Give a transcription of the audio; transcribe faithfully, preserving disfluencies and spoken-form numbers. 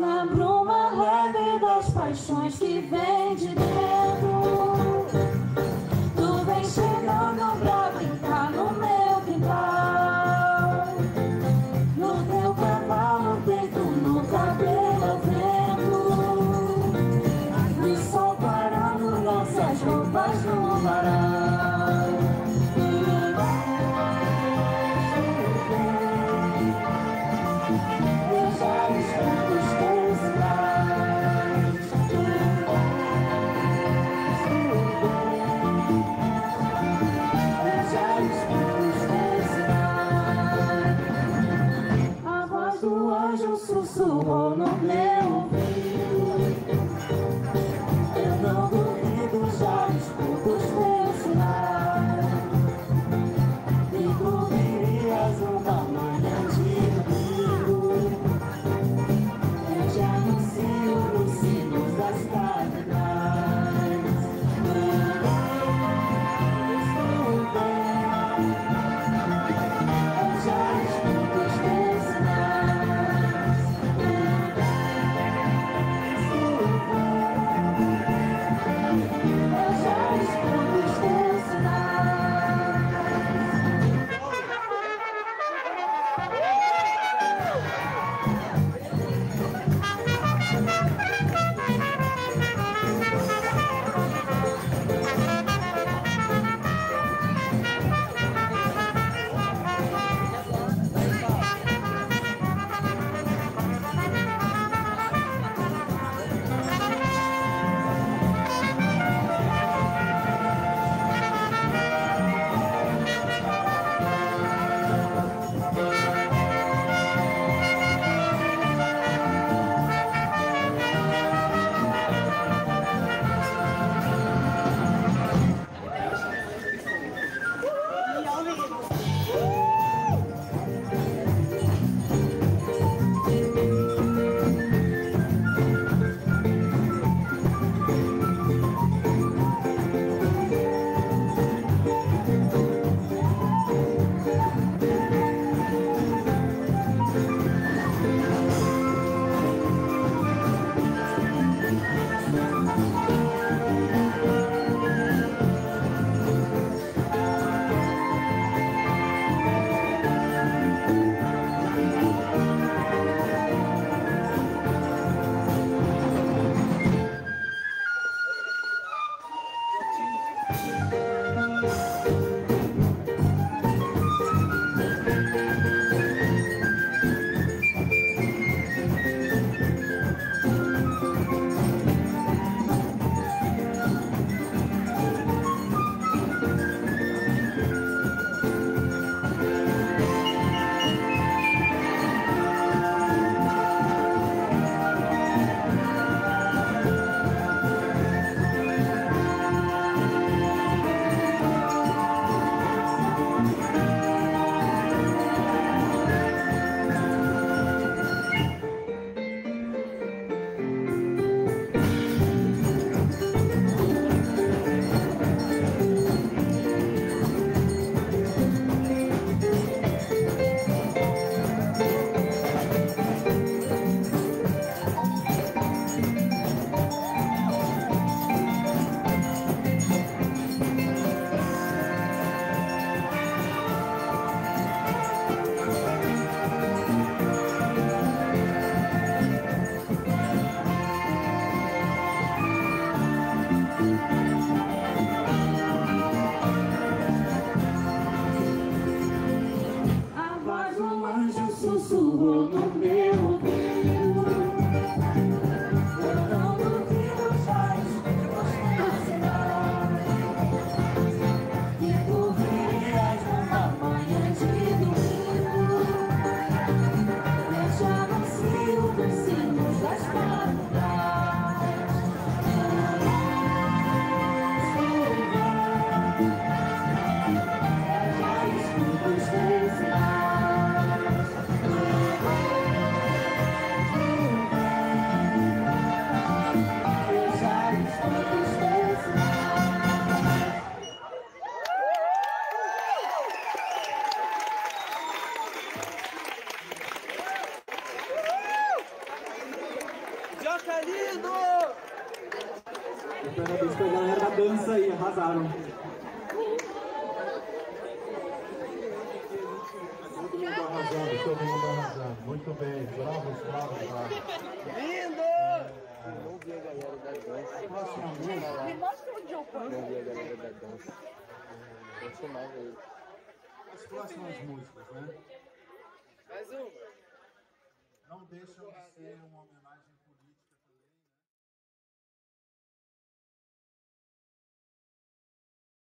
na bruma leve das paixões que vem de dentro. Tu vem chegando pra brincar no meu quintal, no teu cavalo, deito no cabelo vento, me soltarando nossas roupas no varal. Sussurrou no meu ouvido, eu não duvido, já escuto os teus sinais. E tu virias um tamanho de amigo, eu te anuncio nos sinos das catedrais. Eu já escuto os teus sinais. Sussurrou no meu ouvido, eu não duvido, já escuto os teus sinais. Que tu virias numa manhã de domingo, eu te anuncio nos sinos das faculdades. Eu já escuto os teus sinais. Oh, Caraca, lindo! Parabéns pra galera da dança aí, arrasaram. Todo mundo arrasando, todo mundo arrasando. Muito bem, bravo, bravo, bravo. Lindo! Não vi a galera da dança. Nossa, muito. Me mostra onde eu posso. Não vi a galera da dança. Vou chamar aí. As próximas músicas, né? Mais uma. Não deixam de ser uma homenagem.